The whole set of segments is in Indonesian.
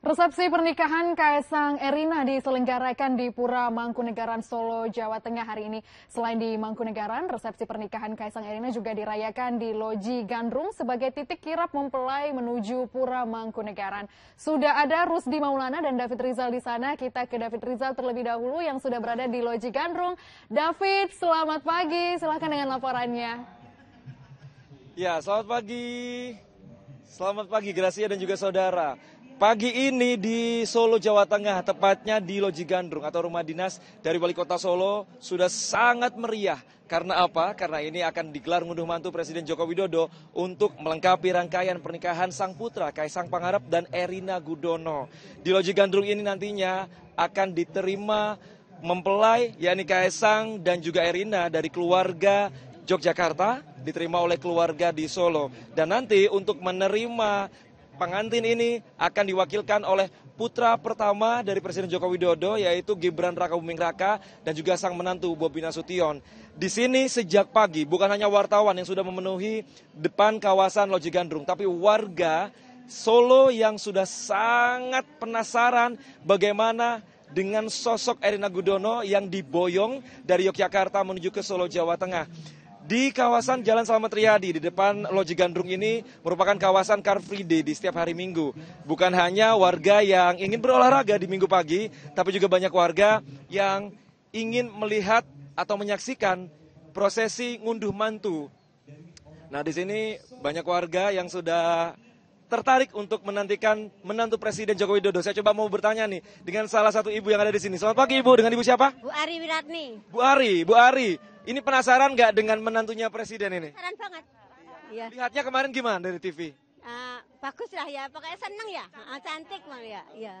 Resepsi pernikahan Kaesang Erina diselenggarakan di Pura Mangkunegaran, Solo, Jawa Tengah hari ini. Selain di Mangkunegaran, resepsi pernikahan Kaesang Erina juga dirayakan di Loji Gandrung sebagai titik kirap mempelai menuju Pura Mangkunegaran. Sudah ada Rusdi Maulana dan David Rizal di sana. Kita ke David Rizal terlebih dahulu yang sudah berada di Loji Gandrung. David, selamat pagi. Silakan dengan laporannya. Ya, selamat pagi. Selamat pagi Gracia dan juga saudara. Pagi ini di Solo, Jawa Tengah, tepatnya di Loji Gandrung atau rumah dinas dari Wali Kota Solo, sudah sangat meriah. Karena apa? Karena ini akan digelar ngunduh mantu Presiden Joko Widodo untuk melengkapi rangkaian pernikahan sang putra Kaesang Pangarep dan Erina Gudono. Di Loji Gandrung ini nantinya akan diterima mempelai, yakni Kaesang dan juga Erina dari keluarga Yogyakarta, diterima oleh keluarga di Solo. Dan nanti untuk menerima pengantin ini akan diwakilkan oleh putra pertama dari Presiden Joko Widodo, yaitu Gibran Rakabuming Raka dan juga sang menantu Bobi Nasution. Di sini sejak pagi bukan hanya wartawan yang sudah memenuhi depan kawasan Loji Gandrung, tapi warga Solo yang sudah sangat penasaran bagaimana dengan sosok Erina Gudono yang diboyong dari Yogyakarta menuju ke Solo, Jawa Tengah. Di kawasan Jalan Slamet Riyadi, di depan Loji Gandrung ini merupakan kawasan Car Free Day di setiap hari Minggu. Bukan hanya warga yang ingin berolahraga di Minggu pagi, tapi juga banyak warga yang ingin melihat atau menyaksikan prosesi ngunduh mantu. Nah, di sini banyak warga yang sudah tertarik untuk menantikan menantu Presiden Joko Widodo. Saya coba mau bertanya nih dengan salah satu ibu yang ada di sini. Selamat pagi, Ibu. Dengan Ibu siapa? Bu Ari Wiratni. Bu Ari. Ini penasaran nggak dengan menantunya Presiden ini? Penasaran banget. Ya. Lihatnya kemarin gimana dari TV? Bagus lah ya, pokoknya seneng ya, cantik malah ya.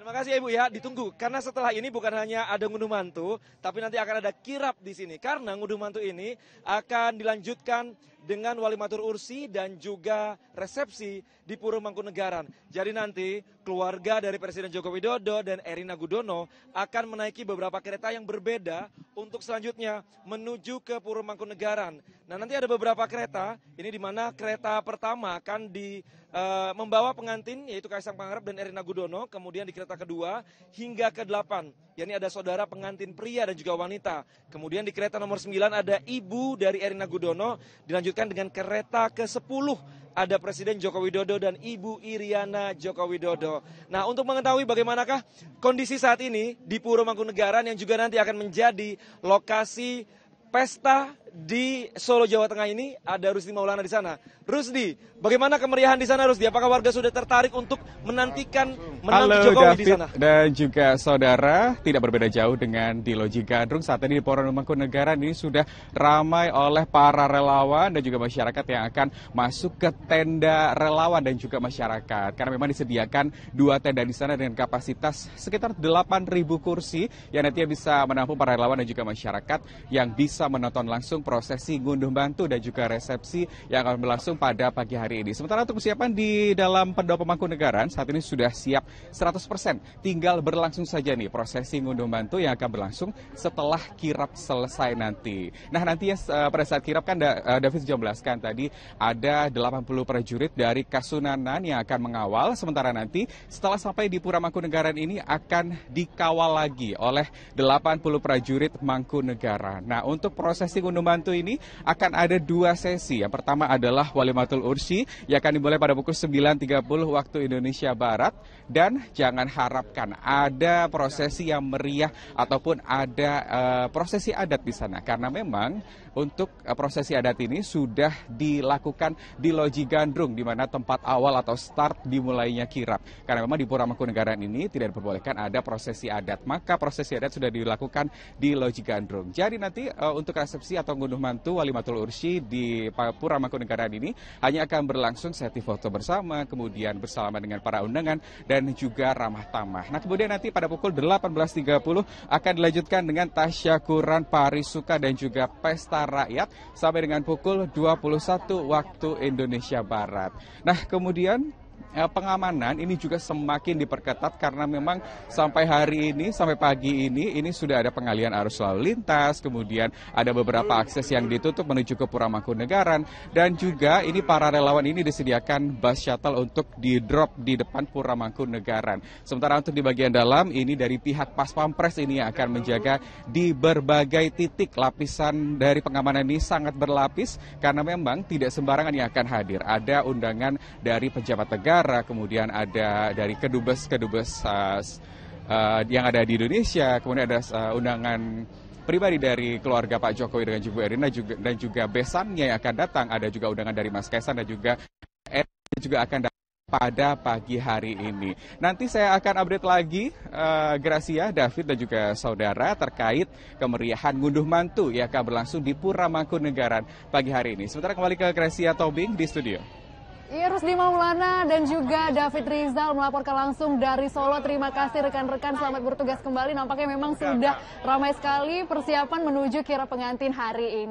Terima kasih Ibu ya, ditunggu. Karena setelah ini bukan hanya ada ngunduh mantu, tapi nanti akan ada kirap di sini. Karena ngunduh mantu ini akan dilanjutkan dengan walimatur ursi dan juga resepsi di Pura Mangkunegaran. Jadi nanti keluarga dari Presiden Joko Widodo dan Erina Gudono akan menaiki beberapa kereta yang berbeda untuk selanjutnya menuju ke Pura Mangkunegaran. Nah, nanti ada beberapa kereta, ini di mana kereta pertama akan membawa pengantin yaitu Kaesang Pangarep dan Erina Gudono, kemudian di kereta kedua hingga ke-8, yakni ada saudara pengantin pria dan juga wanita. Kemudian di kereta nomor 9 ada ibu dari Erina Gudono, dilanjutkan dengan kereta ke-10 ada Presiden Joko Widodo dan Ibu Iriana Joko Widodo. Nah, untuk mengetahui bagaimanakah kondisi saat ini di Pura Mangkunegaran yang juga nanti akan menjadi lokasi pesta di Solo, Jawa Tengah ini, ada Rusdi Maulana di sana. Rusdi, bagaimana kemeriahan di sana, Rusdi? Apakah warga sudah tertarik untuk menantikan menantu Jokowi David, di sana? Dan juga saudara, tidak berbeda jauh dengan di Loji Gandrung. Saat ini di Pura Mangkunegaran ini sudah ramai oleh para relawan dan juga masyarakat yang akan masuk ke tenda relawan dan juga masyarakat. Karena memang disediakan dua tenda di sana dengan kapasitas sekitar 8.000 kursi yang nantinya bisa menampung para relawan dan juga masyarakat yang bisa menonton langsung prosesi ngunduh mantu dan juga resepsi yang akan berlangsung pada pagi hari ini. Sementara untuk persiapan di dalam pendopo Mangkunegaran saat ini sudah siap 100%. Tinggal berlangsung saja nih prosesi ngunduh mantu yang akan berlangsung setelah kirap selesai nanti. Nah, nantinya pada saat kirap kan David sudah menjelaskan tadi ada 80 prajurit dari Kasunanan yang akan mengawal. Sementara nanti setelah sampai di Pura Mangkunegaran ini akan dikawal lagi oleh 80 prajurit Mangkunegaran. Nah, untuk prosesi ngunduh mantu ini akan ada dua sesi. Yang pertama adalah walimatul ursi yang akan dimulai pada pukul 9.30 waktu Indonesia Barat, dan jangan harapkan ada prosesi yang meriah ataupun ada prosesi adat di sana, karena memang untuk prosesi adat ini sudah dilakukan di Loji Gandrung di mana tempat awal atau start dimulainya kirap. Karena memang di Pura Mangkunegaran ini tidak diperbolehkan ada prosesi adat, maka prosesi adat sudah dilakukan di Loji Gandrung. Jadi nanti untuk resepsi atau ngunduh mantu walimatul ursi di Pura Mangkunegaran ini hanya akan berlangsung sesi foto bersama, kemudian bersalaman dengan para undangan dan juga ramah tamah. Nah, kemudian nanti pada pukul 18.30 akan dilanjutkan dengan tasyakuran parisuka dan juga pesta rakyat sampai dengan pukul 21 waktu Indonesia Barat. Nah, kemudian pengamanan ini juga semakin diperketat karena memang sampai hari ini, sampai pagi ini sudah ada pengalihan arus lalu lintas, kemudian ada beberapa akses yang ditutup menuju ke Pura Mangkunegaran, dan juga ini para relawan ini disediakan bus shuttle untuk di-drop di depan Pura Mangkunegaran. Sementara untuk di bagian dalam, ini dari pihak Paspampres ini yang akan menjaga di berbagai titik. Lapisan dari pengamanan ini sangat berlapis karena memang tidak sembarangan yang akan hadir. Ada undangan dari pejabat negara, kemudian ada dari kedubes yang ada di Indonesia, kemudian ada undangan pribadi dari keluarga Pak Jokowi dengan Ibu Erina juga, dan juga besannya yang akan datang. Ada juga undangan dari Mas Kaesang dan juga Erina juga akan datang pada pagi hari ini. Nanti saya akan update lagi Gracia, David dan juga saudara terkait kemeriahan ngunduh mantu yang akan berlangsung di Pura Mangkunegaran pagi hari ini. Sementara kembali ke Gracia Tobing di studio. Iya, Rusdi Maulana dan juga David Rizal melaporkan langsung dari Solo. Terima kasih rekan-rekan, selamat bertugas kembali. Nampaknya memang sudah ramai sekali persiapan menuju kira pengantin hari ini.